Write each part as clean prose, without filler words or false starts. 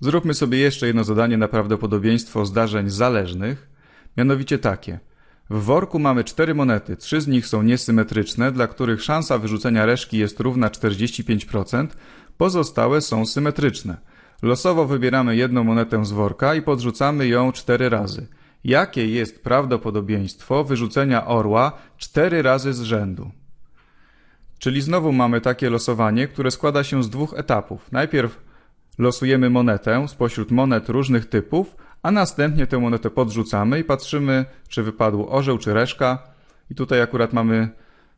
Zróbmy sobie jeszcze jedno zadanie na prawdopodobieństwo zdarzeń zależnych, mianowicie takie. W worku mamy 4 monety, 3 z nich są niesymetryczne, dla których szansa wyrzucenia reszki jest równa 45%, pozostałe są symetryczne. Losowo wybieramy jedną monetę z worka i podrzucamy ją 4 razy. Jakie jest prawdopodobieństwo wyrzucenia orła 4 razy z rzędu? Czyli znowu mamy takie losowanie, które składa się z 2 etapów. Najpierw losujemy monetę spośród monet różnych typów, a następnie tę monetę podrzucamy i patrzymy, czy wypadł orzeł, czy reszka. I tutaj akurat mamy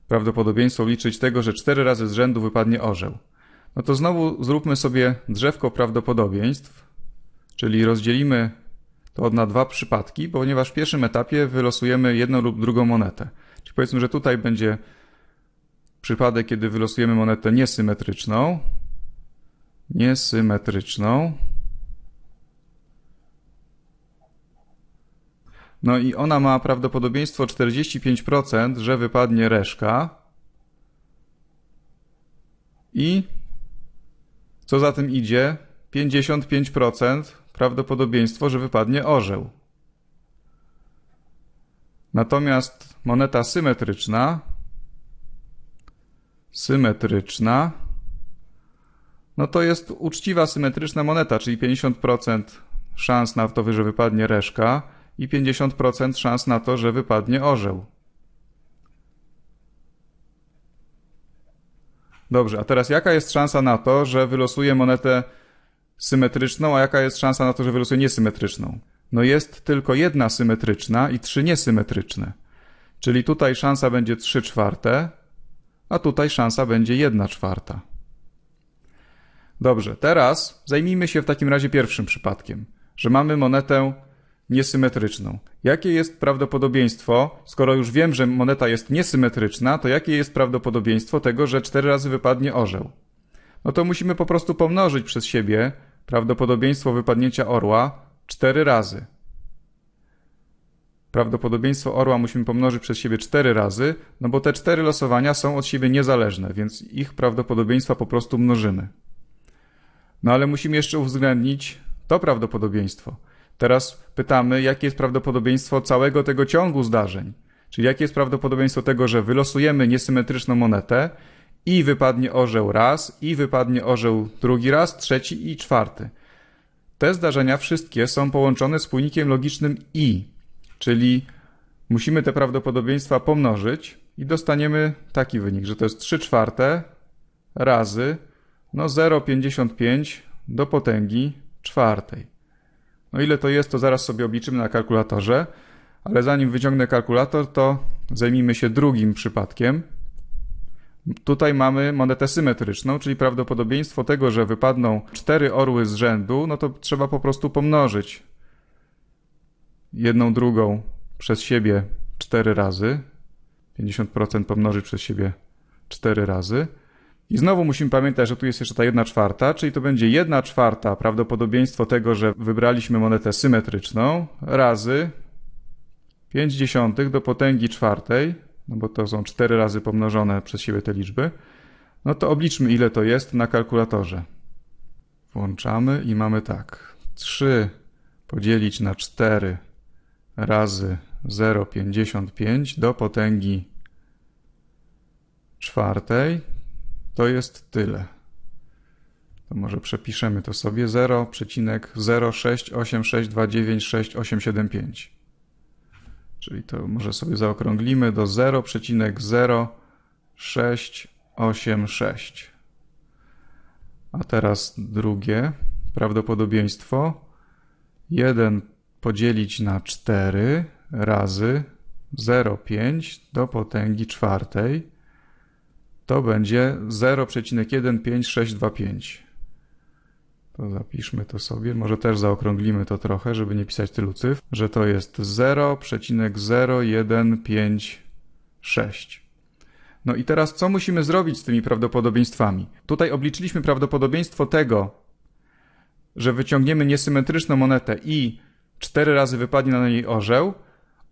prawdopodobieństwo liczyć tego, że 4 razy z rzędu wypadnie orzeł. No to znowu zróbmy sobie drzewko prawdopodobieństw, czyli rozdzielimy to na 2 przypadki, ponieważ w pierwszym etapie wylosujemy jedną lub drugą monetę. Czyli powiedzmy, że tutaj będzie przypadek, kiedy wylosujemy monetę niesymetryczną. No i ona ma prawdopodobieństwo 45%, że wypadnie reszka. I co za tym idzie, 55% prawdopodobieństwo, że wypadnie orzeł. Natomiast moneta symetryczna, no to jest uczciwa, symetryczna moneta, czyli 50% szans na to, że wypadnie reszka i 50% szans na to, że wypadnie orzeł. Dobrze, a teraz jaka jest szansa na to, że wylosuję monetę symetryczną, a jaka jest szansa na to, że wylosuję niesymetryczną? No jest tylko 1 symetryczna i 3 niesymetryczne. Czyli tutaj szansa będzie 3/4, a tutaj szansa będzie 1/4. Dobrze, teraz zajmijmy się w takim razie pierwszym przypadkiem, że mamy monetę niesymetryczną. Jakie jest prawdopodobieństwo, skoro już wiem, że moneta jest niesymetryczna, to jakie jest prawdopodobieństwo tego, że 4 razy wypadnie orzeł? No to musimy po prostu pomnożyć przez siebie prawdopodobieństwo wypadnięcia orła 4 razy. Prawdopodobieństwo orła musimy pomnożyć przez siebie 4 razy, no bo te 4 losowania są od siebie niezależne, więc ich prawdopodobieństwa po prostu mnożymy. No ale musimy jeszcze uwzględnić to prawdopodobieństwo. Teraz pytamy, jakie jest prawdopodobieństwo całego tego ciągu zdarzeń. Czyli jakie jest prawdopodobieństwo tego, że wylosujemy niesymetryczną monetę i wypadnie orzeł raz, i wypadnie orzeł drugi raz, trzeci i czwarty. Te zdarzenia wszystkie są połączone z spójnikiem logicznym i, czyli musimy te prawdopodobieństwa pomnożyć i dostaniemy taki wynik, że to jest 3/4 razy 0,55 do potęgi 4. No ile to jest, to zaraz sobie obliczymy na kalkulatorze, ale zanim wyciągnę kalkulator, to zajmijmy się drugim przypadkiem. Tutaj mamy monetę symetryczną, czyli prawdopodobieństwo tego, że wypadną 4 orły z rzędu, no to trzeba po prostu pomnożyć 1/2 przez siebie 4 razy. 50% pomnożyć przez siebie 4 razy. I znowu musimy pamiętać, że tu jest jeszcze ta 1/4, czyli to będzie 1/4 prawdopodobieństwo tego, że wybraliśmy monetę symetryczną razy 0,5 do potęgi 4, no bo to są 4 razy pomnożone przez siebie te liczby. No to obliczmy, ile to jest na kalkulatorze. Włączamy i mamy tak. 3 podzielić na 4 razy 0,55 do potęgi 4. To jest tyle. To może przepiszemy to sobie 0,0686296,875. Czyli to może sobie zaokrąglimy do 0,0686. A teraz drugie prawdopodobieństwo. 1 podzielić na 4 razy 0,5 do potęgi 4. To będzie 0,15625. To zapiszmy to sobie. Może też zaokrąglimy to trochę, żeby nie pisać tylu cyfr, że to jest 0,0156. No i teraz co musimy zrobić z tymi prawdopodobieństwami? Tutaj obliczyliśmy prawdopodobieństwo tego, że wyciągniemy niesymetryczną monetę i 4 razy wypadnie na niej orzeł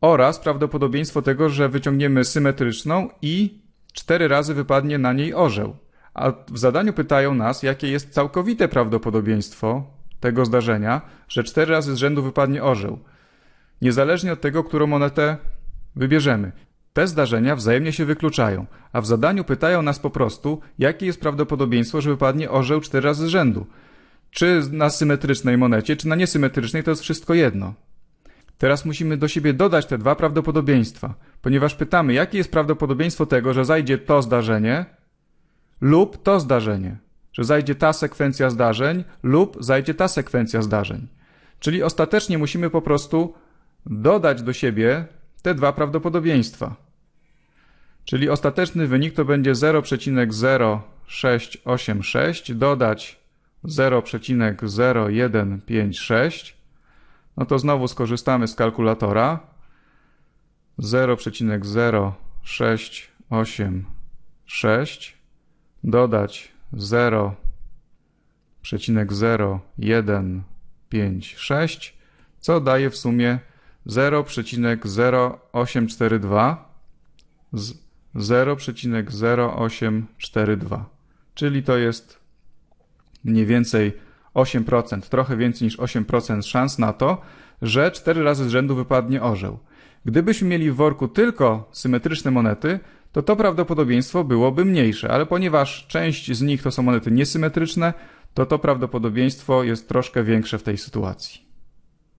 oraz prawdopodobieństwo tego, że wyciągniemy symetryczną i 4 razy wypadnie na niej orzeł. A w zadaniu pytają nas, jakie jest całkowite prawdopodobieństwo tego zdarzenia, że 4 razy z rzędu wypadnie orzeł, niezależnie od tego, którą monetę wybierzemy. Te zdarzenia wzajemnie się wykluczają, a w zadaniu pytają nas po prostu, jakie jest prawdopodobieństwo, że wypadnie orzeł 4 razy z rzędu. Czy na symetrycznej monecie, czy na niesymetrycznej, to jest wszystko jedno. Teraz musimy do siebie dodać te dwa prawdopodobieństwa, ponieważ pytamy, jakie jest prawdopodobieństwo tego, że zajdzie to zdarzenie lub to zdarzenie, że zajdzie ta sekwencja zdarzeń lub zajdzie ta sekwencja zdarzeń. Czyli ostatecznie musimy po prostu dodać do siebie te dwa prawdopodobieństwa. Czyli ostateczny wynik to będzie 0,0686 dodać 0,0156. No to znowu skorzystamy z kalkulatora. 0,0686 dodać 0,0156, co daje w sumie 0,0842 z 0,0842. Czyli to jest mniej więcej 8%, trochę więcej niż 8% szans na to, że 4 razy z rzędu wypadnie orzeł. Gdybyśmy mieli w worku tylko symetryczne monety, to to prawdopodobieństwo byłoby mniejsze, ale ponieważ część z nich to są monety niesymetryczne, to to prawdopodobieństwo jest troszkę większe w tej sytuacji.